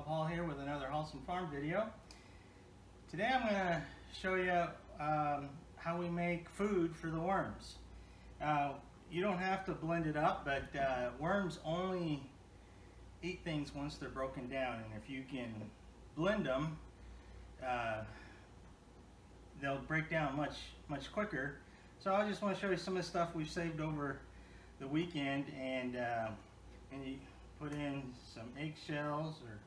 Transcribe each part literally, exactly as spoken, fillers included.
Bob Hall here with another Hallsome Farm video. Today I'm going to show you um, how we make food for the worms. Uh, you don't have to blend it up, but uh, worms only eat things once they're broken down, and if you can blend them, uh, they'll break down much, much quicker. So I just want to show you some of the stuff we've saved over the weekend, and uh, and you put in some eggshells or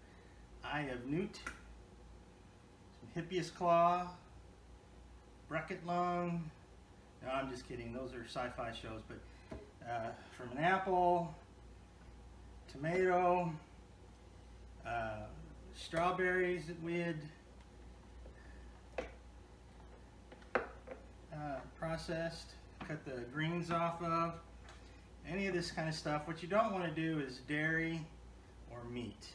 eye of newt, some hippias claw, bracket lung. No, I'm just kidding. Those are sci-fi shows. But uh, from an apple, tomato, uh, strawberries that we had uh, processed, cut the greens off of. Any of this kind of stuff. What you don't want to do is dairy or meat.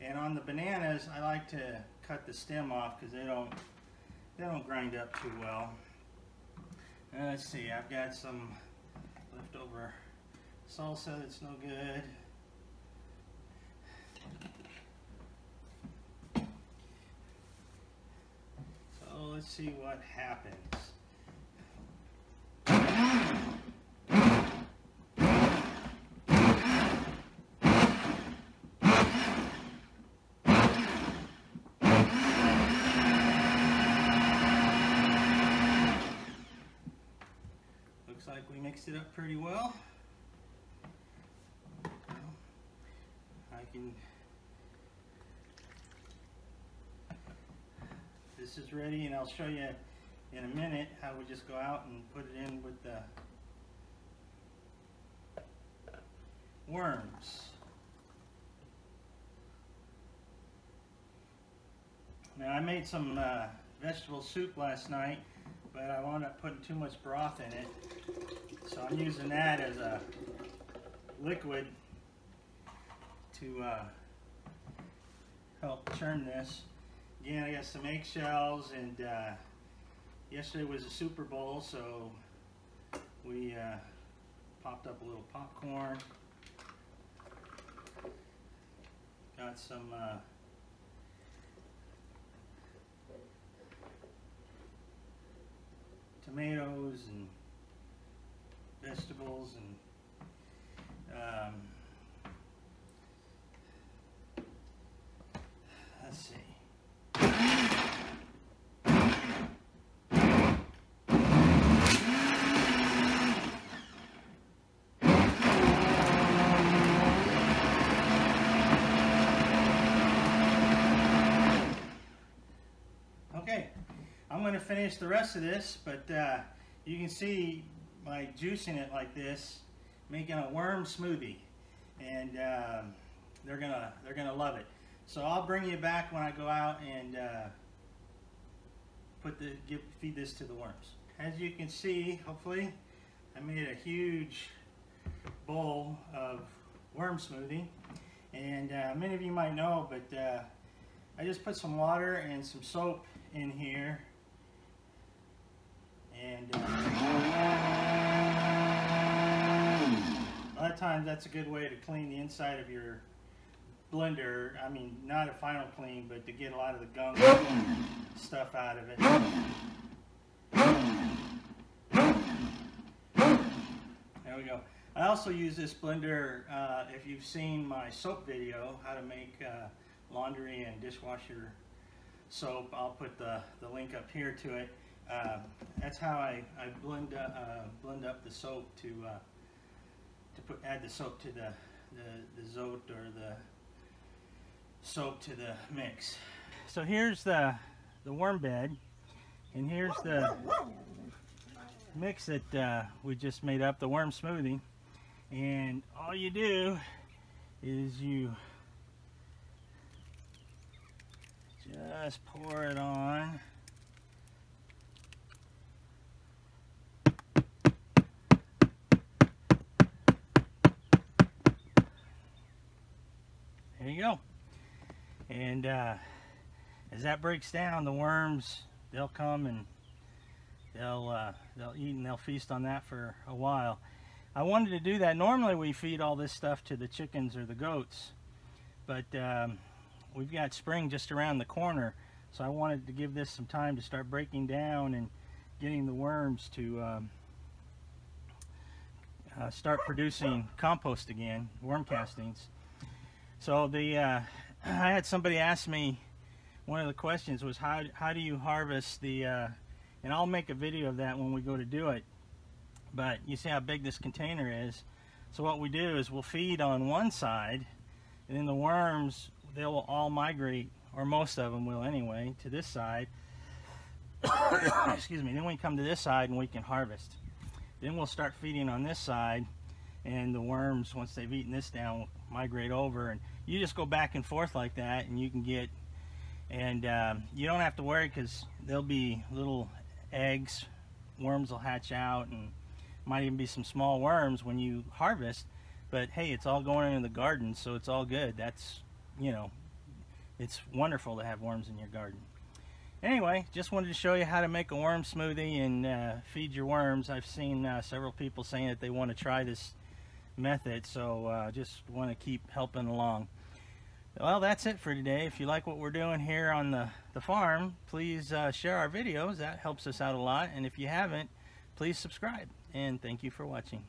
And on the bananas, I like to cut the stem off because they don't they don't grind up too well. And let's see, I've got some leftover salsa that's no good. So let's see what happens. Looks like we mixed it up pretty well. I can. This is ready, and I'll show you in a minute how we just go out and put it in with the worms. Now I made some uh, vegetable soup last night, but I wound up putting too much broth in it. So I'm using that as a liquid to uh, help churn this. Again, I got some eggshells, and uh, yesterday was a Super Bowl, so we uh, popped up a little popcorn. Got some uh, tomatoes and vegetables, and um, let's see. Okay, I'm going to finish the rest of this, but uh, you can see by juicing it like this, making a worm smoothie, and um, they're gonna they're gonna love it. So I'll bring you back when I go out and uh, put the give, feed this to the worms. As you can see, hopefully, I made a huge bowl of worm smoothie, and uh, many of you might know, but uh, I just put some water and some soap in here, and uh, a lot of times that's a good way to clean the inside of your blender. I mean, not a final clean, but to get a lot of the gunk stuff out of it. There we go. I also use this blender, uh, if you've seen my soap video, how to make uh, laundry and dishwasher soap. I'll put the, the link up here to it. Uh, that's how I, I blend uh, uh, blend up the soap to uh, to put add the soap to the, the the Zote or the soap to the mix. So here's the the worm bed, and here's the mix that uh, we just made up, the worm smoothie. And all you do is you just pour it on. There you go. And uh, as that breaks down, the worms, they'll come and they'll uh, they'll eat, and they'll feast on that for a while. I wanted to do that. Normally we feed all this stuff to the chickens or the goats, but um, we've got spring just around the corner, so I wanted to give this some time to start breaking down and getting the worms to um, uh, start producing compost again, worm castings. So the uh, I had somebody ask me, one of the questions was how, how do you harvest the uh, and I'll make a video of that when we go to do it, but you see how big this container is. So what we do is we'll feed on one side, and then the worms, they will all migrate, or most of them will anyway, to this side. Excuse me. Then we come to this side and we can harvest. Then we'll start feeding on this side, and the worms, once they've eaten this down, will migrate over. And you just go back and forth like that, and you can get, and um, you don't have to worry, because there'll be little eggs, worms will hatch out, and might even be some small worms when you harvest. But hey, it's all going into the garden, so it's all good. That's, you know, it's wonderful to have worms in your garden. Anyway, just wanted to show you how to make a worm smoothie and uh, feed your worms. I've seen uh, several people saying that they want to try this method, so uh, just want to keep helping along. Well, that's it for today. If you like what we're doing here on the, the farm, please uh, share our videos. That helps us out a lot. And if you haven't, please subscribe. And thank you for watching.